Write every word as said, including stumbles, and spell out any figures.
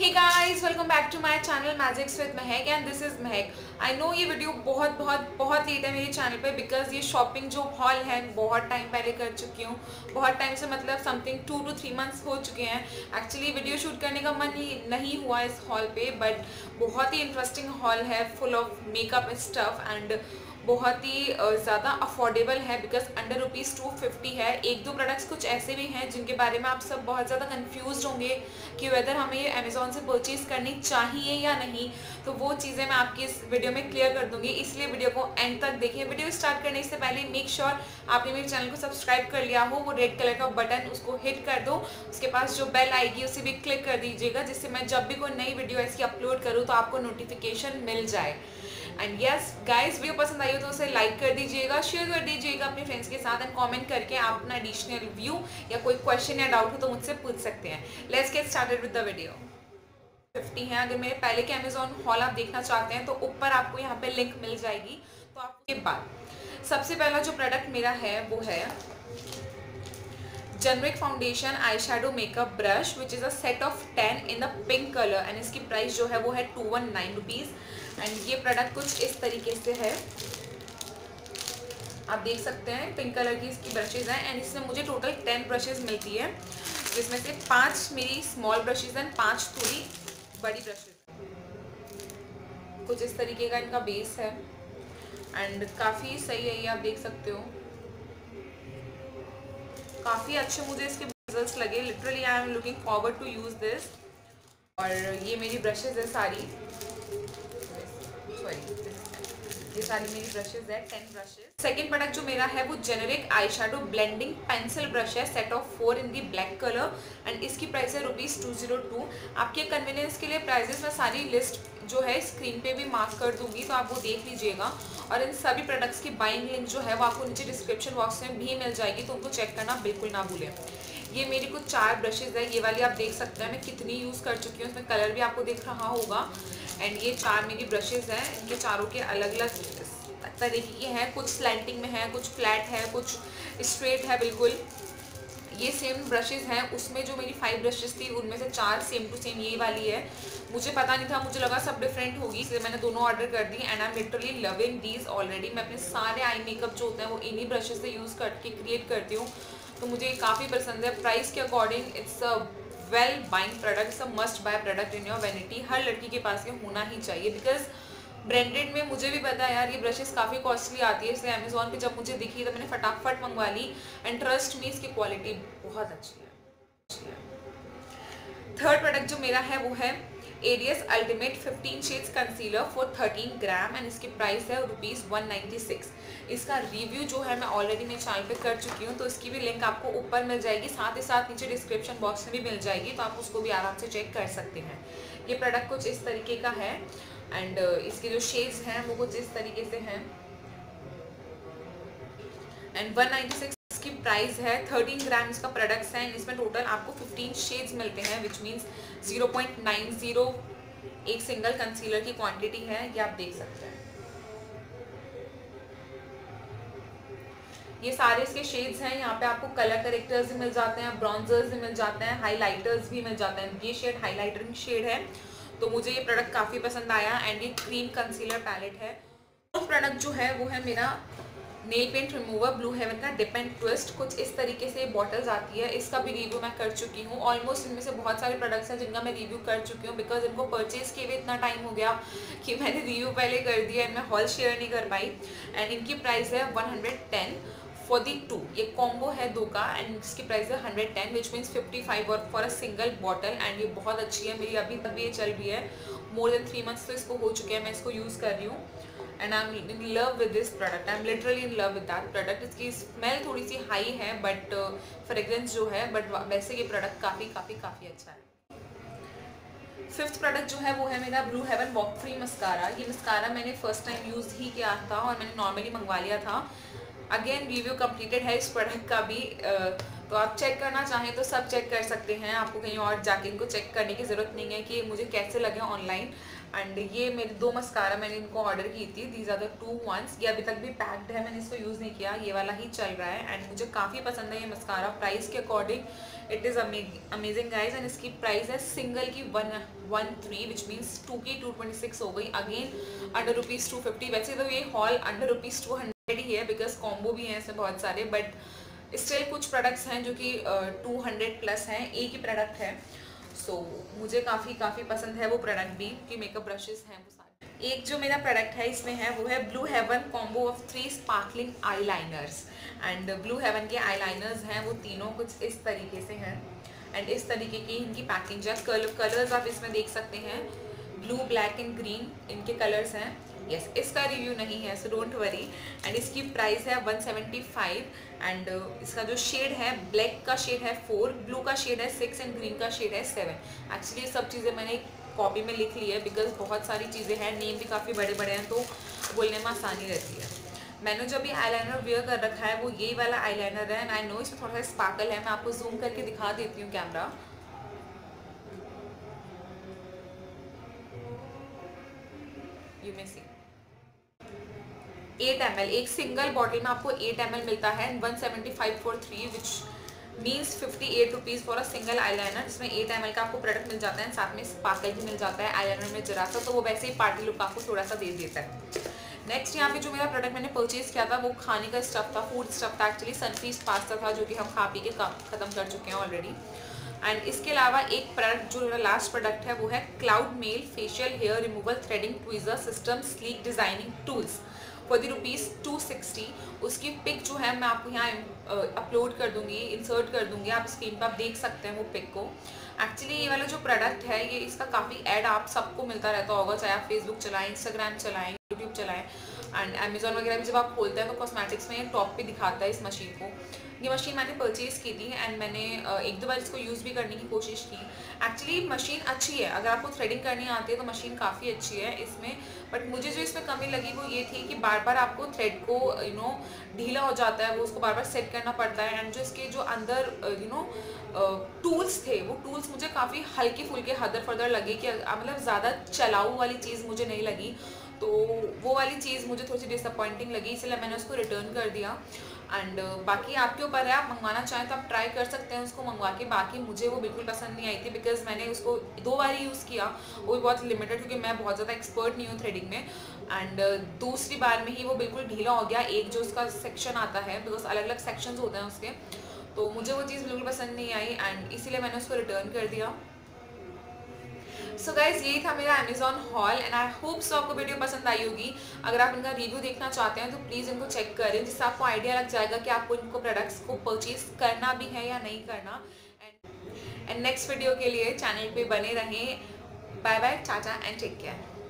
Hey guys, welcome back to my channel Magics with Mahak and this is Mahak. I know ये video बहुत बहुत बहुत late है मेरे चैनल पे because ये शॉपिंग जो हॉल है बहुत टाइम पहले कर चुकी हूँ. बहुत टाइम से मतलब something two to three months हो चुके हैं. एक्चुअली वीडियो शूट करने का मन ही नहीं हुआ इस हॉल पे, बट बहुत ही इंटरेस्टिंग हॉल है, full of makeup stuff and बहुत ही ज़्यादा अफोर्डेबल है because under rupees two fifty है. एक दो प्रोडक्ट्स कुछ ऐसे भी हैं जिनके बारे में आप सब बहुत ज़्यादा कंफ्यूज होंगे कि वेदर हमें ये अमेज़ॉन से परचेज़ करनी चाहिए या नहीं, तो वो चीज़ें मैं आपकी इस वीडियो में क्लियर कर दूँगी. इसलिए वीडियो को एंड तक देखिए. वीडियो स्टार्ट करने से पहले मेक श्योर आपने मेरे चैनल को सब्सक्राइब कर लिया हो, वो रेड कलर का बटन उसको हिट कर दो. उसके पास जो बेल आएगी उसे भी क्लिक कर दीजिएगा, जिससे मैं जब भी कोई नई वीडियो ऐसी अपलोड करूँ तो आपको नोटिफिकेशन मिल जाए. एंड यस गाइज, वीडियो पसंद आई हो तो उसे लाइक कर दीजिएगा, शेयर कर दीजिएगा अपने फ्रेंड्स के साथ एंड कमेंट करके आप अपना एडिशनल व्यू या कोई क्वेश्चन या डाउट हो तो मुझसे पूछ सकते हैं. Let's get started with the video. Fifty है. अगर मेरे पहले के अमेज़ॉन हॉल आप देखना चाहते हैं तो ऊपर आपको यहाँ पे लिंक मिल जाएगी. तो आपके बाद सबसे पहला जो प्रोडक्ट मेरा है वो है generic foundation eye shadow makeup brush which is a set of ten in the pink colour and इसकी प्राइस जो है वो है two one nine rupees. And ये प्रोडक्ट कुछ इस तरीके से है, आप देख सकते हैं पिंक कलर की इसकी ब्रशेज़ हैं एंड इसमें मुझे टोटल टेन ब्रशेज़ मिलती है, जिसमें से पाँच मेरी स्मॉल ब्रशेज़ हैं, पाँच थोड़ी बड़ी ब्रशेज़. कुछ इस तरीके का इनका बेस है एंड काफ़ी सही है, ये आप देख सकते हो. काफ़ी अच्छे मुझे इसके रिजल्ट लगे. Literally I am looking forward to use this. और ये मेरी ब्रशेज़ है सारी, सॉरी ये सारी मेरी ब्रशेज़ है, टेन ब्रशेज़. सेकेंड प्रोडक्ट जो मेरा है वो generic eye shadow blending pencil brush है, set of four in the black colour and इसकी प्राइस है रुपीज़ टू ज़ीरो टू. आपके कन्वीनियंस के लिए प्राइजेस मैं सारी लिस्ट जो है स्क्रीन पे भी मार्क कर दूंगी, तो आप वो देख लीजिएगा. और इन सभी प्रोडक्ट्स की बाइंग लिंक जो है वो आपको नीचे डिस्क्रिप्शन बॉक्स में भी मिल जाएगी, तो उनको चेक करना बिल्कुल ना भूलें. ये मेरी कुछ चार ब्रशेज़ है, ये वाली आप देख सकते हैं मैं कितनी यूज़ कर चुकी हूँ, उसमें कलर भी आपको दिख रहा होगा. एंड ये चार मेरी ब्रशेज़ हैं, इनके चारों के अलग अलग तरीके के हैं, कुछ स्लैंटिंग में है, कुछ फ्लैट है, कुछ स्ट्रेट है बिल्कुल. ये सेम ब्रशेज़ हैं, उसमें जो मेरी फाइव ब्रशेज़ थी उनमें से चार सेम टू सेम यही वाली है. मुझे पता नहीं था, मुझे लगा सब डिफरेंट होगी, इसलिए मैंने दोनों ऑर्डर कर दी and I am literally loving these already. मैं अपने सारे आई मेकअप जो होते हैं वो इन्हीं ब्रशेज़ से यूज़ करके क्रिएट करती हूँ, तो मुझे काफ़ी पसंद है. प्राइस के according it's a well buying product, it's a must buy product in your vanity. हर लड़की के पास ये होना ही चाहिए बिकॉज ब्रांडेड में मुझे भी पता है यार ये ब्रशेज़ काफ़ी कॉस्टली आती है, इसलिए अमेज़ॉन पे जब मुझे दिखी तो मैंने फटाफट मंगवा ली एंड ट्रस्ट मी इसकी क्वालिटी बहुत अच्छी है. थर्ड प्रोडक्ट जो मेरा है वो है areas ultimate fifteen shades concealer for thirteen gram and इसकी प्राइस है रुपीज़ वन नाइन्टी सिक्स. इसका रिव्यू जो है मैं ऑलरेडी मेरे चैनल पे कर चुकी हूँ, तो इसकी भी लिंक आपको ऊपर मिल जाएगी, साथ ही साथ नीचे डिस्क्रिप्शन बॉक्स में भी मिल जाएगी, तो आप उसको भी आराम से चेक कर सकते हैं. ये प्रोडक्ट कुछ इस तरीके का है एंड इसके जो शेड्स हैं वो कुछ इस तरीके से हैं एंड वन नाइन्टी सिक्स इसकी प्राइस है. थर्टीन ग्राम इसका प्रोडक्ट्स हैं, इसमें टोटल आपको फिफ्टीन शेड्स मिलते हैं which means zero point nine zero एक सिंगल कंसीलर की क्वांटिटी है. ये आप देख सकते हैं ये सारे इसके शेड्स हैं. यहाँ पे आपको कलर करेक्टर्स भी मिल जाते हैं, ब्रॉन्जर्स भी मिल जाते हैं, हाइलाइटर्स भी मिल जाते हैं. ये शेड हाइलाइटरिंग शेड है, तो मुझे ये प्रोडक्ट काफ़ी पसंद आया एंड ये क्रीम कंसीलर पैलेट है. और प्रोडक्ट जो है वो है मेरा nail paint remover Blue Heaven का डिप एंड ट्विस्ट. कुछ इस तरीके से बॉटल्स आती है, इसका भी रिव्यू मैं कर चुकी हूँ. ऑलमोस्ट इनमें से बहुत सारे प्रोडक्ट्स हैं जिनका मैं रिव्यू कर चुकी हूँ बिकॉज इनको परचेज़ किए हुए इतना टाइम हो गया कि मैंने रिव्यू पहले कर दिया एंड मैं हॉल शेयर नहीं कर पाई. एंड इनकी प्राइस है one hundred ten for the two. ये कॉम्बो है दो का एंड इसकी प्राइस है hundred ten which means fifty five और for a single bottle. And ये बहुत अच्छी है, मेरी अभी तक भी ये चल रही है, मोर देन थ्री मंथ्स तो इसको हो चुके हैं, मैं इसको यूज़ कर रही हूँ and I am in love with this product. I am literally in love with that product. इसकी स्मेल थोड़ी सी हाई है बट फ्रेगरेंस जो है, बट वैसे ये प्रोडक्ट काफ़ी काफ़ी काफ़ी अच्छा है. फिफ्थ प्रोडक्ट जो है वो है मेरा Blue Heaven walk free mascara. ये मस्कारा मैंने फर्स्ट टाइम यूज़ ही किया था और मैंने नॉर्मली मंगवा लिया था. अगेन रिव्यू कंप्लीटेड है इस प्रोडक्ट का भी. तो आप चेक करना चाहें तो सब चेक कर सकते हैं, आपको कहीं और जाके इनको चेक करने की ज़रूरत नहीं है कि मुझे कैसे लगे ऑनलाइन। एंड ये मेरे दो मस्कारा मैंने इनको ऑर्डर की थी, these are the two ones. ये अभी तक भी पैक्ड है, मैंने इसको यूज़ नहीं किया, ये वाला ही चल रहा है एंड मुझे काफ़ी पसंद है ये मस्कारा। प्राइस के according it is amazing guys and इसकी प्राइस है सिंगल की one one three which means two की टू ट्वेंटी सिक्स हो गई, again under rupees two fifty. वैसे तो ये haul under rupees two hundred ही है बिकॉज कॉम्बो भी हैं इसमें बहुत सारे, बट स्टिल कुछ प्रोडक्ट्स हैं जो कि टू हंड्रेड प्लस हैं, एक ही प्रोडक्ट है। सो so, मुझे काफ़ी काफ़ी पसंद है वो प्रोडक्ट भी कि मेकअप ब्रशेस हैं वो सारे। एक जो मेरा प्रोडक्ट है इसमें है वो है Blue Heaven combo of three sparkling eyeliners and Blue Heaven के आईलाइनर्स हैं वो तीनों कुछ इस तरीके से हैं एंड इस तरीके की इनकी पैकिंग है। कलर कलर्स आप इसमें देख सकते हैं, ब्लू, ब्लैक एंड ग्रीन इनके कलर्स हैं। यस yes, इसका रिव्यू नहीं है सो डोंट वरी। एंड इसकी प्राइस है वन सेवेंटी फाइव एंड इसका जो शेड है, ब्लैक का शेड है फोर, ब्लू का शेड है सिक्स एंड ग्रीन का शेड है सेवन। एक्चुअली ये सब चीज़ें मैंने कॉपी में लिख ली है बिकॉज बहुत सारी चीज़ें हैं, नेम भी काफ़ी बड़े बड़े हैं तो बोलने में आसानी रहती है। मैंने जो भी आईलाइनर वेयर कर रखा है वो यही वाला आईलाइनर है एंड आई नो इसमें थोड़ा सा स्पार्कल है, मैं आपको जूम करके दिखा देती हूँ camera. You may see eight M L, एक सिंगल बॉटल में आपको एट एम एल मिलता है one seventy five for three which means fifty eight rupees for a single eyeliner, जिसमें एट एम एल का आपको प्रोडक्ट मिल जाता है, साथ में स्पार्कल भी मिल जाता है आईलाइनर में जरा सा, तो वो वैसे ही पार्टी लुक आपको थोड़ा सा दे देता है। नेक्स्ट यहाँ पे जो मेरा प्रोडक्ट मैंने परचेज़ किया था वो खाने का स्टफ था, फूड स्टफ था, एक्चुअली सनफीस्ट पास्ता था जो कि हम खा पी के ख़त्म कर चुके हैं ऑलरेडी। एंड इसके अलावा एक प्रोडक्ट जो मेरा लास्ट प्रोडक्ट है वो है cloud mail facial hair removal threading tweezer system sleek designing tools for the rupees two sixty. उसकी पिक जो है मैं आपको यहाँ अपलोड कर दूँगी, इंसर्ट कर दूँगी, आप स्क्रीन पर आप देख सकते हैं वो पिक को। एक्चुअली ये वाला जो प्रोडक्ट है ये इसका काफ़ी ऐड आप सबको मिलता रहता होगा, चाहे आप फेसबुक चलाएं, इंस्टाग्राम चलाएं, यूट्यूब चलाएं एंड अमेजोन वगैरह में जब आप खोलते हैं तो कॉस्मेटिक्स में ये टॉप पे दिखाता है इस मशीन को। ये मशीन मैंने परचेज़ की थी एंड मैंने एक दो बार इसको यूज़ भी करने की कोशिश की। एक्चुअली मशीन अच्छी है, अगर आपको थ्रेडिंग करनी आती है तो मशीन काफ़ी अच्छी है इसमें, बट मुझे जो इसमें कमी लगी वो ये थी कि बार बार आपको थ्रेड को यू नो ढीला हो जाता है, वो उसको बार बार सेट करना पड़ता है एंड जो इसके जो अंदर यू नो टूल्स थे वो टूल्स मुझे काफ़ी हल्के फुल्के हदर फदर लगे, कि मतलब ज़्यादा चलाऊ वाली चीज़ मुझे नहीं लगी, तो वो वाली चीज़ मुझे थोड़ी सी डिसअपॉइंटिंग लगी, इसलिए मैंने उसको रिटर्न कर दिया। एंड बाकी आपके ऊपर है, आप मंगवाना चाहें तो आप ट्राई कर सकते हैं उसको मंगवा के। बाकी मुझे वो बिल्कुल पसंद नहीं आई थी बिकॉज मैंने उसको दो बार ही यूज़ किया, वो भी बहुत लिमिटेड, क्योंकि मैं बहुत ज़्यादा एक्सपर्ट नहीं हूँ थ्रेडिंग में। एंड दूसरी बार में ही वो बिल्कुल ढीला हो गया, एक जो उसका सेक्शन आता है बिकॉज अलग अलग सेक्शंस होते हैं उसके, तो मुझे वो चीज़ बिल्कुल पसंद नहीं आई एंड इसीलिए मैंने उसको रिटर्न कर दिया। सो गाइज़ यही था मेरा Amazon haul and I hope so आपको वीडियो पसंद आई होगी। अगर आप इनका रिव्यू देखना चाहते हैं तो प्लीज़ इनको चेक करें, जिससे आपको आइडिया लग जाएगा कि आपको इनको प्रोडक्ट्स को परचेज़ करना भी है या नहीं करना। एंड नेक्स्ट वीडियो के लिए चैनल पे बने रहें। Bye bye, tata and take care.